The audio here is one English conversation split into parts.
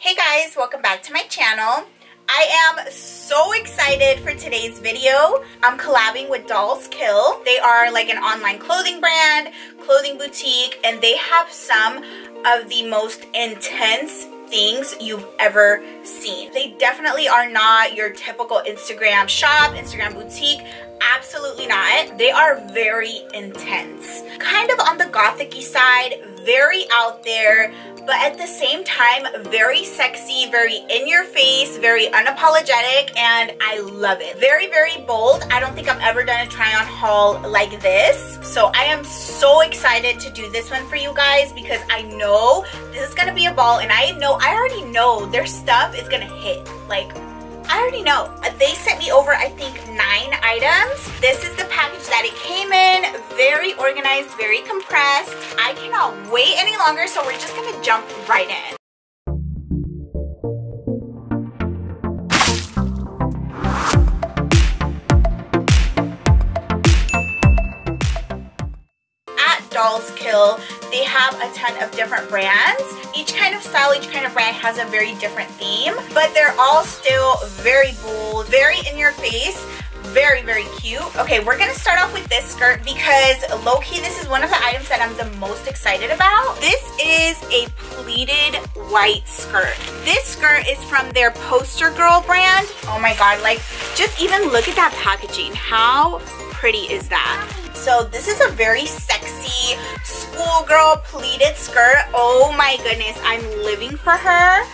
Hey guys, welcome back to my channel. I am so excited for today's video. I'm collabing with Dolls Kill. They are like an online clothing brand, clothing boutique, and they have some of the most intense things you've ever seen. They definitely are not your typical Instagram shop, Instagram boutique. Absolutely not. They are very intense. Kind of on the gothic-y side, very out there, but at the same time, very sexy, very in-your-face, very unapologetic, and I love it. Very, very bold. I don't think I've ever done a try-on haul like this, so I am so excited to do this one for you guys because I know this is gonna be a ball, and I already know their stuff is gonna hit. Like, I already know. They sent me over, I think, 9 items. This is the package that it came in. Very organized, very compressed. I cannot wait any longer, so we're just gonna jump right in. Dolls Kill, they have a ton of different brands. Each kind of style, each kind of brand has a very different theme, but they're all still very bold, very in your face, very, very cute. Okay, we're gonna start off with this skirt because low-key, this is one of the items that I'm the most excited about. This is a pleated white skirt. This skirt is from their Poster Girl brand. Oh my God, like, just even look at that packaging. How pretty is that? So this is a very sexy schoolgirl pleated skirt. Oh my goodness, I'm living for her.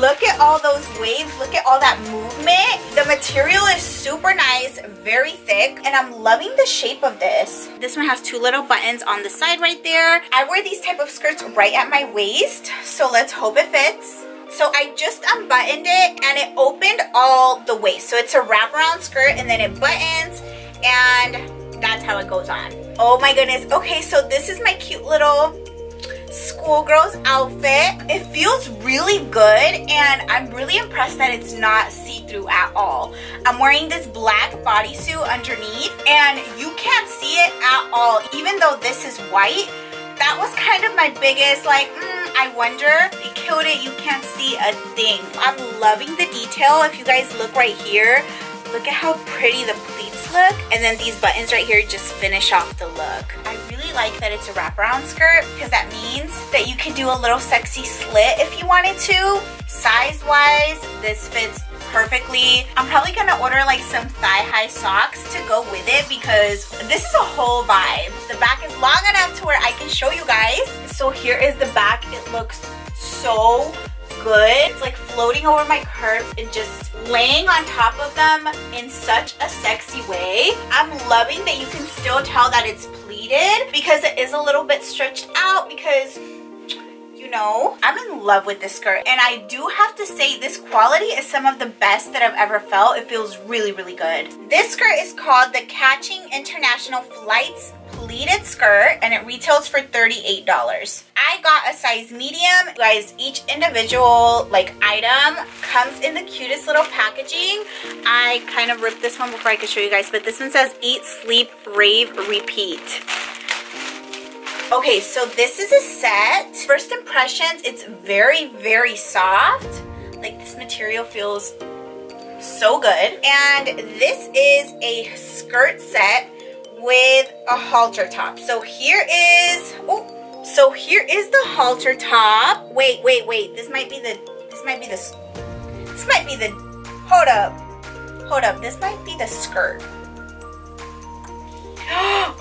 Look at all those waves, look at all that movement. The material is super nice, very thick, and I'm loving the shape of this. This one has 2 little buttons on the side right there. I wear these type of skirts right at my waist, so let's hope it fits. So I just unbuttoned it and it opened all the way. So it's a wraparound skirt and then it buttons, and that's how it goes on. Oh my goodness. Okay, so this is my cute little schoolgirl's outfit. It feels really good, and I'm really impressed that it's not see-through at all. I'm wearing this black bodysuit underneath, and you can't see it at all. Even though this is white, that was kind of my biggest, like, I wonder. They killed it. You can't see a thing. I'm loving the detail. If you guys look right here, look at how pretty the pleats look, and then these buttons right here just finish off the look. I really like that it's a wraparound skirt because that means that you can do a little sexy slit if you wanted to. Size-wise, this fits perfectly. I'm probably gonna order like some thigh-high socks to go with it because this is a whole vibe. The back is long enough to where I can show you guys. So here is the back. It looks so good. It's like floating over my curves and just laying on top of them in such a sexy way. I'm loving that you can still tell that it's pleated because it is a little bit stretched out because, you know, I'm in love with this skirt. And I do have to say this quality is some of the best that I've ever felt. It feels really, really good. This skirt is called the Catching International Flights pleated skirt, and it retails for $38. I got a size medium. You guys, each individual like item comes in the cutest little packaging. I kind of ripped this one before I could show you guys, but this one says eat, sleep, rave, repeat. Okay, so this is a set. First impressions, it's very, very soft. Like, this material feels so good. And this is a skirt set with a halter top. So here is, oh, so here is the halter top. Wait, wait, wait, this might be the, hold up, this might be the skirt.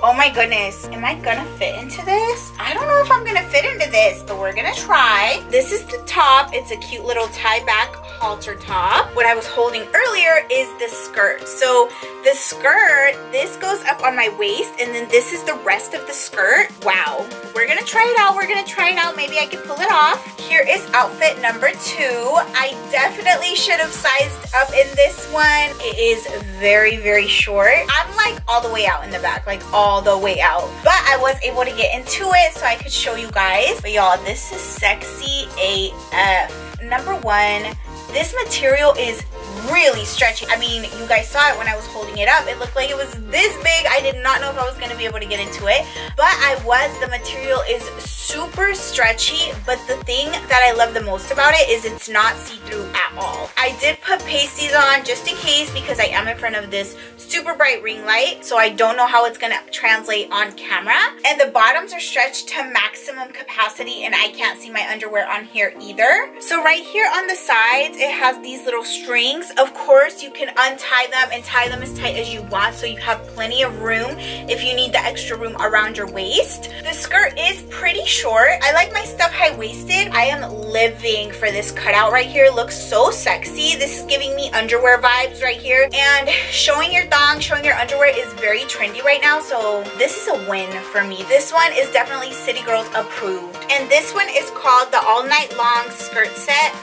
Oh my goodness, am I gonna fit into this? I don't know if I'm gonna fit into this, but we're gonna try. This is the top. It's a cute little tie back halter top. What I was holding earlier is the skirt. So the skirt, this goes up on my waist, and then this is the rest of the skirt. Wow, we're gonna try it out. We're gonna try it out. Maybe I can pull it off. Here is outfit number 2. I definitely should have sized up in this one. It is very, very short. I'm like all the way out in the back, like all the way out, but I was able to get into it so I could show you guys. But y'all, this is sexy AF. Number 1, this material is really stretchy. I mean, you guys saw it when I was holding it up. It looked like it was this big. I did not know if I was going to be able to get into it, but I was. The material is super stretchy, but the thing that I love the most about it is it's not see-through at all. I did put pasties on just in case because I am in front of this super bright ring light, so I don't know how it's going to translate on camera. And the bottoms are stretched to maximum capacity, and I can't see my underwear on here either. So right here on the sides, it has these little strings. Of course, you can untie them and tie them as tight as you want, so you have plenty of room if you need the extra room around your waist. The skirt is pretty short. I like my stuff high-waisted. I am living for this cutout right here. It looks so sexy. This is giving me underwear vibes right here. And showing your thong, showing your underwear is very trendy right now, so this is a win for me. This one is definitely City Girls approved. And this one is called the All Night Long Skirt Set.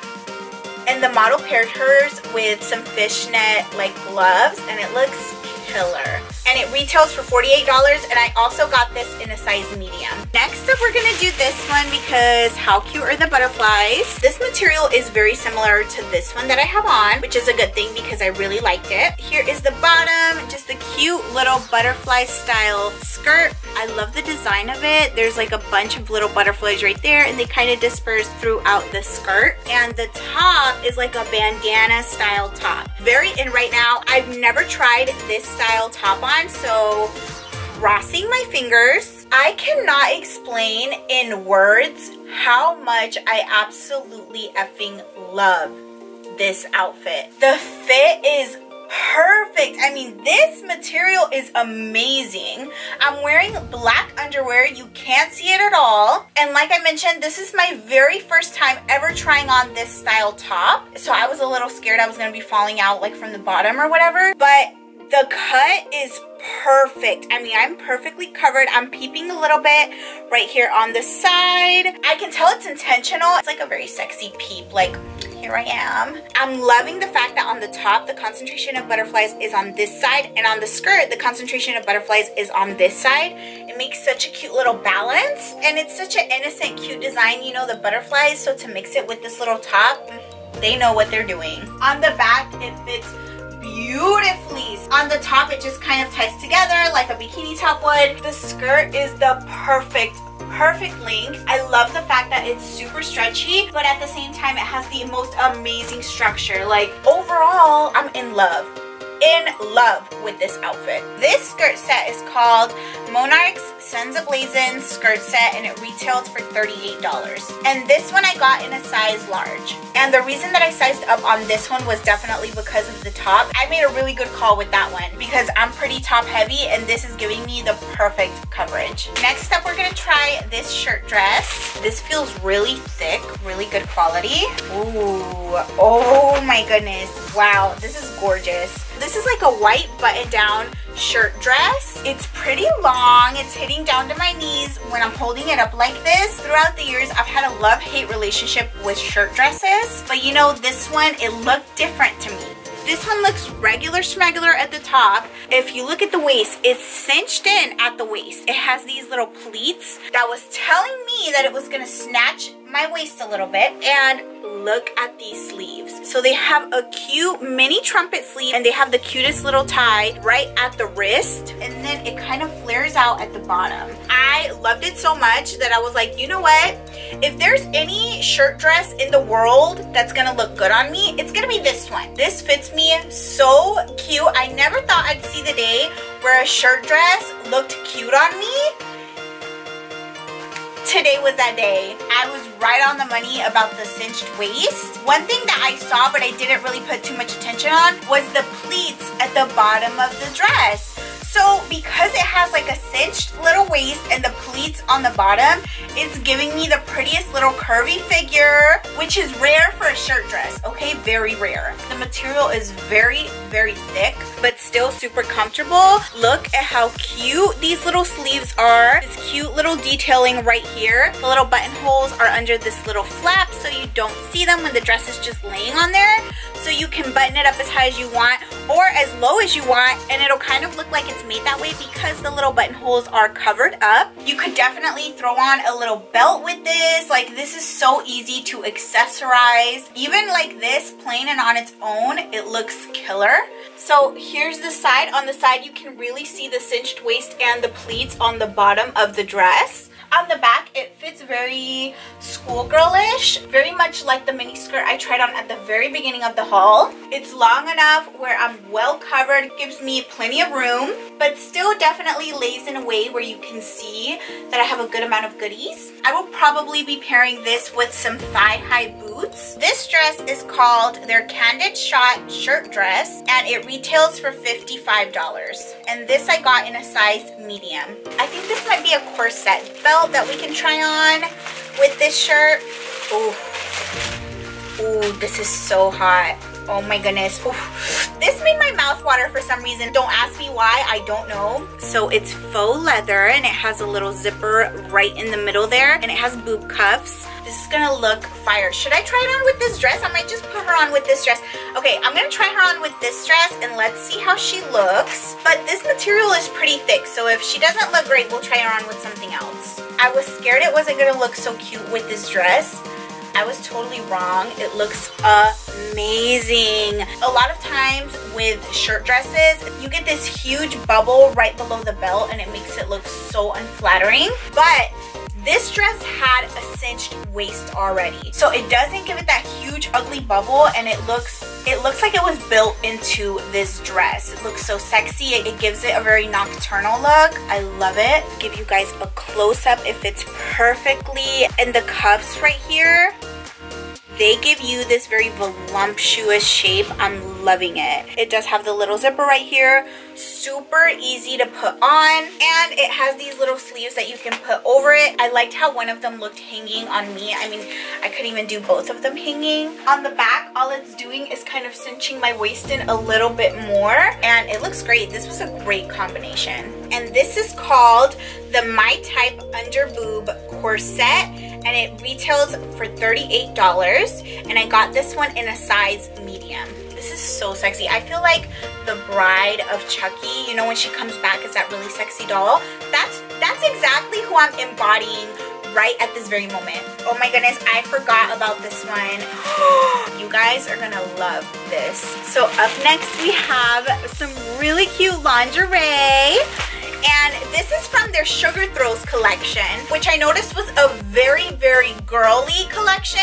And the model paired hers with some fishnet like gloves, and it looks killer. And it retails for $48, and I also got this in a size medium. Next up, we're gonna do this one because how cute are the butterflies? This material is very similar to this one that I have on, which is a good thing because I really liked it. Here is the bottom, just a cute little butterfly style skirt. I love the design of it. There's like a bunch of little butterflies right there, and they kind of disperse throughout the skirt. And the top is like a bandana style top. Very in right now. I've never tried this style top on, so crossing my fingers. I cannot explain in words how much I absolutely effing love this outfit. The fit is perfect. I mean, this material is amazing. I'm wearing black underwear. You can't see it at all. And like I mentioned, this is my very first time ever trying on this style top. So I was a little scared I was going to be falling out like from the bottom or whatever. But the cut is perfect. I mean, I'm perfectly covered. I'm peeping a little bit right here on the side. I can tell it's intentional. It's like a very sexy peep, like, here I am. I'm loving the fact that on the top, the concentration of butterflies is on this side, and on the skirt, the concentration of butterflies is on this side. It makes such a cute little balance, and it's such an innocent, cute design, you know, the butterflies. So to mix it with this little top, they know what they're doing. On the back, it fits beautifully. On the top, it just kind of ties together like a bikini top would. The skirt is the perfect length. I love the fact that it's super stretchy, but at the same time, it has the most amazing structure. Like, overall, I'm in love with this outfit. This skirt set is called Monarch's Sons of Blazin skirt set, and it retailed for $38. And this one I got in a size large. And the reason that I sized up on this one was definitely because of the top. I made a really good call with that one because I'm pretty top heavy, and this is giving me the perfect coverage. Next up, we're gonna try this shirt dress. This feels really thick, really good quality. Ooh, oh my goodness. Wow, this is gorgeous. This is like a white button-down shirt dress. It's pretty long. It's hitting down to my knees when I'm holding it up like this. Throughout the years, I've had a love-hate relationship with shirt dresses. But you know, this one, it looked different to me. This one looks regular schmegular at the top. If you look at the waist, it's cinched in at the waist. It has these little pleats that was telling me that it was gonna snatch my waist a little bit. And look at these sleeves. So they have a cute mini trumpet sleeve, and they have the cutest little tie right at the wrist. And then it kind of flares out at the bottom. I loved it so much that I was like, you know what? If there's any shirt dress in the world that's gonna look good on me, it's gonna be this one. This fits me so cute. I never thought I'd see the day where a shirt dress looked cute on me. Today was that day. I was right on the money about the cinched waist. One thing that I saw but I didn't really put too much attention on was the pleats at the bottom of the dress. So because it has like a cinched little waist and the pleats on the bottom, it's giving me the prettiest little curvy figure, which is rare for a shirt dress, okay? Very rare. The material is very thick, but still super comfortable. Look at how cute these little sleeves are. This cute little detailing right here. The little buttonholes are under this little flap, so you don't see them when the dress is just laying on there. So you can button it up as high as you want, or as low as you want, and it'll kind of look like it's made that way because the little buttonholes are covered up. You could definitely throw on a little belt with this. Like, this is so easy to accessorize. Even like this, plain and on its own, it looks killer. So here's the side. On the side, you can really see the cinched waist and the pleats on the bottom of the dress. On the back, it fits very schoolgirlish, very much like the mini skirt I tried on at the very beginning of the haul. It's long enough where I'm well covered, gives me plenty of room, but still definitely lays in a way where you can see that I have a good amount of goodies. I will probably be pairing this with some thigh-high boots. This dress is called their Candid Shot Shirt Dress, and it retails for $55. And this I got in a size medium. I think this might be a corset belt that we can try on with this shirt. Oh, this is so hot. Oh my goodness. Ooh. This made my mouth water for some reason. Don't ask me why, I don't know. So it's faux leather and it has a little zipper right in the middle there, and it has boob cuffs. This is gonna look fire. Should I try it on with this dress? I might just put her on with this dress. Okay, I'm gonna try her on with this dress and let's see how she looks. But this material is pretty thick, so if she doesn't look great, we'll try her on with something else. I was scared it wasn't gonna look so cute with this dress. I was totally wrong. It looks amazing. A lot of times with shirt dresses, you get this huge bubble right below the belt and it makes it look so unflattering. But this dress had a cinched waist already, so it doesn't give it that huge ugly bubble, and it looks like it was built into this dress. It looks so sexy. It gives it a very nocturnal look. I love it. Give you guys a close-up. It fits perfectly, and the cuffs right here, they give you this very voluptuous shape. I'm loving it. It does have the little zipper right here. Super easy to put on. And it has these little sleeves that you can put over it. I liked how one of them looked hanging on me. I mean, I could even do both of them hanging. On the back, all it's doing is kind of cinching my waist in a little bit more. And it looks great. This was a great combination. And this is called the My Type Under Boob Corset, and it retails for $38, and I got this one in a size medium. This is so sexy. I feel like the bride of Chucky, you know, when she comes back as that really sexy doll. That's exactly who I'm embodying right at this very moment. Oh my goodness, I forgot about this one. You guys are gonna love this. So up next we have some really cute lingerie. And this is from their Sugar Thrillz collection, which I noticed was a very, very girly collection,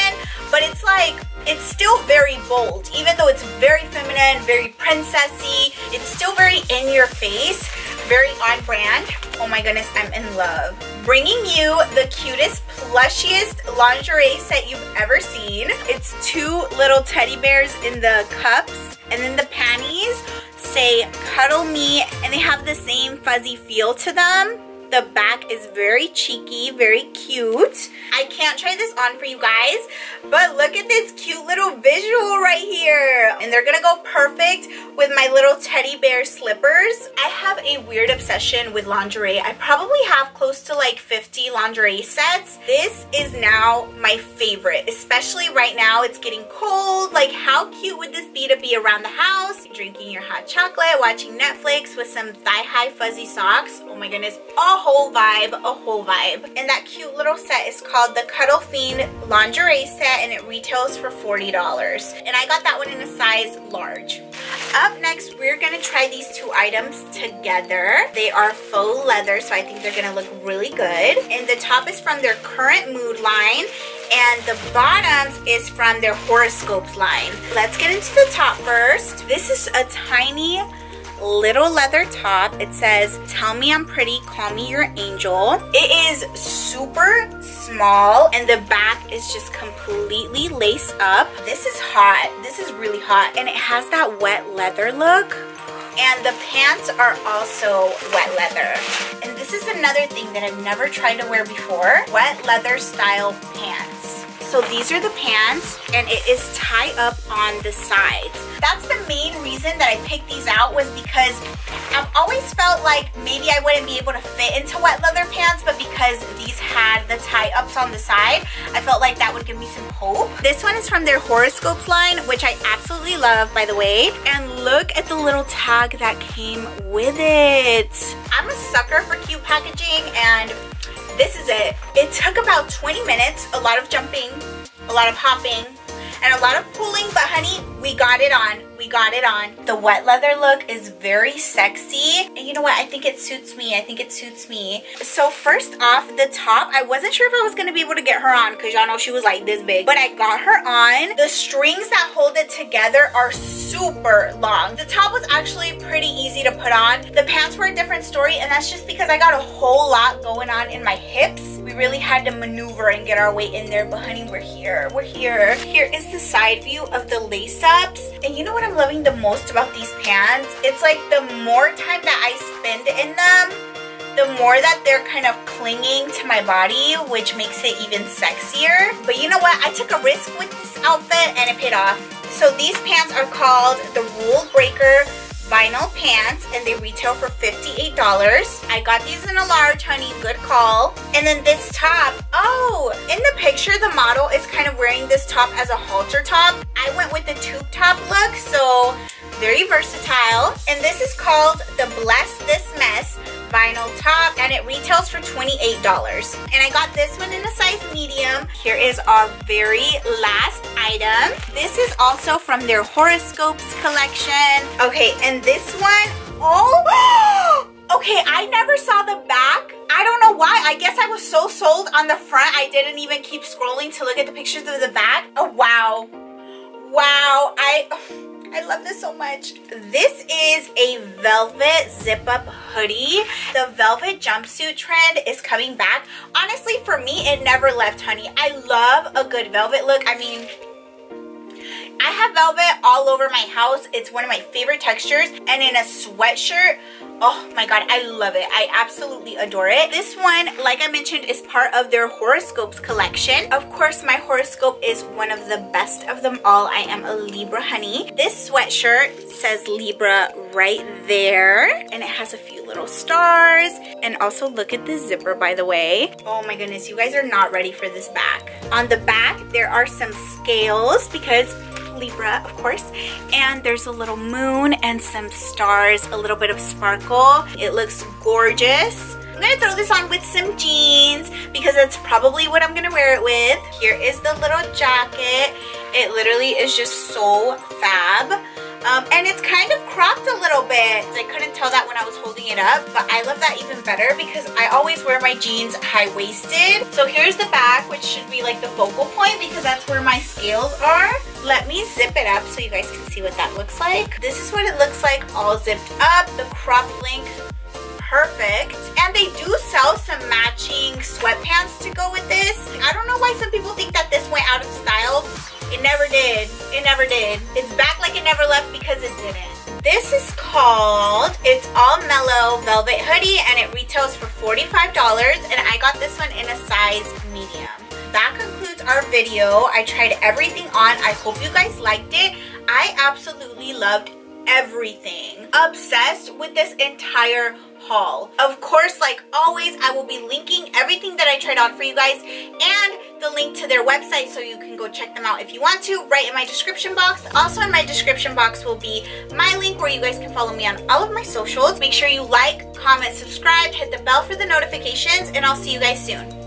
but it's like, it's still very bold. Even though it's very feminine, very princessy, it's still very in your face, very on brand. Oh my goodness, I'm in love. Bringing you the cutest, plushiest lingerie set you've ever seen. It's two little teddy bears in the cups, and then the panties say "cuddle me," and they have the same fuzzy feel to them. The back is very cheeky, very cute. I can't try this on for you guys, but look at this cute little visual right here. And they're gonna go perfect with my little teddy bear slippers. I have a weird obsession with lingerie. I probably have close to like 50 lingerie sets. This is now my favorite, especially right now. It's getting cold. Like, how cute would this be to be around the house, drinking your hot chocolate, watching Netflix with some thigh-high fuzzy socks? Oh my goodness. Oh, a whole vibe. And that cute little set is called the Cuddle Fiend lingerie set, and it retails for $40, and I got that one in a size large. Up next, we're gonna try these two items together. They are faux leather, so I think they're gonna look really good. And the top is from their Current Mood line, and the bottoms is from their Horoscopes line. Let's get into the top first. This is a tiny little leather top. It says, "Tell me I'm pretty, call me your angel." It is super small, and the back is just completely lace up. This is hot. This is really hot, and it has that wet leather look. And the pants are also wet leather. And this is another thing that I've never tried to wear before, wet leather style pants. So these are the pants, and it is tie up on the sides. That's the main reason that I picked these out, was because I've always felt like maybe I wouldn't be able to fit into wet leather pants, but because these had the tie ups on the side, I felt like that would give me some hope. This one is from their Horoscopes line, which I absolutely love, by the way. And look at the little tag that came with it. I'm a sucker for cute packaging, and this is it. It took about 20 minutes, a lot of jumping, a lot of hopping, and a lot of pulling, but honey, we got it on. We got it on. The wet leather look is very sexy. And you know what? I think it suits me. I think it suits me. So first off, the top, I wasn't sure if I was going to be able to get her on because y'all know she was like this big. But I got her on. The strings that hold it together are super long. The top was actually pretty easy to put on. The pants were a different story, and that's just because I got a whole lot going on in my hips. We really had to maneuver and get our way in there. But honey, we're here. We're here. Here is the side view of the lace-ups. And you know what I'm loving the most about these pants? It's like the more time that I spend in them, the more that they're kind of clinging to my body, which makes it even sexier. But you know what? I took a risk with this outfit and it paid off. So these pants are called the Rule Breaker Vinyl Pants, and they retail for $58. I got these in a large, honey. Good call. And then this top. Oh, in the picture, the model is kind of wearing this top as a halter top. I went with the tube top look, so very versatile. And this is called the Bless This Mess Vinyl Top, and it retails for $28. And I got this one in a size medium. Here is our very last item. This is also from their Horoscopes collection. Okay, and this one, oh, okay, I never saw the back. I don't know why. I guess I was so sold on the front, I didn't even keep scrolling to look at the pictures of the back. Oh, wow. Wow, I love this so much. This is a velvet zip-up hoodie. The velvet jumpsuit trend is coming back. Honestly, for me, it never left, honey. I love a good velvet look. I mean, I have velvet all over my house. It's one of my favorite textures. And in a sweatshirt, oh my god, I love it. I absolutely adore it. This one, like I mentioned, is part of their Horoscopes collection. Of course, my horoscope is one of the best of them all. I am a Libra, honey. This sweatshirt says Libra right there, and it has a few little stars. And also look at this zipper, by the way. Oh my goodness, you guys are not ready for this back. On the back, there are some scales because Libra, of course, and there's a little moon and some stars, a little bit of sparkle. It looks gorgeous. I'm gonna throw this on with some jeans because that's probably what I'm gonna wear it with. Here is the little jacket. It literally is just so fab. And it's kind of cropped a little bit. I couldn't tell that when I was holding it up, but I love that even better because I always wear my jeans high-waisted. So here's the back, which should be like the focal point because that's where my scales are. Let me zip it up so you guys can see what that looks like. This is what it looks like all zipped up. The crop link, perfect. And they do sell some matching sweatpants to go with this. I don't know why some people think that this went out of style. It never did. It never did. It's back like it never left because it didn't. This is called, it's all mellow velvet hoodie, and it retails for $45, and I got this one in a size medium. That concludes our video. I tried everything on. I hope you guys liked it. I absolutely loved everything. Obsessed with this entire haul. Of course, like always, I will be linking everything that I tried on for you guys and the link to their website so you can go check them out if you want to right in my description box. Also in my description box will be my link where you guys can follow me on all of my socials. Make sure you like, comment, subscribe, hit the bell for the notifications, and I'll see you guys soon.